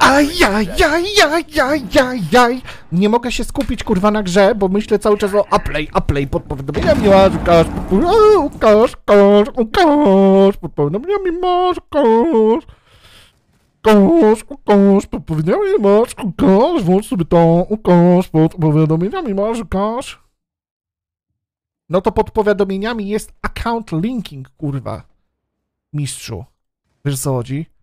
Ajajajajajajajaj! Nie mogę się skupić, kurwa, na grze, bo myślę cały czas o Aplay, podpowiadam, ja Łukasz, Łukasz, podpowiadam, mi masz, Łukasz, podpowiadam, mi masz, Łukasz, włącz sobie to, Łukasz, podpowiadomieniami masz, Łukasz. No to pod powiadomieniami jest account linking, kurwa, mistrzu. Wiesz, co chodzi?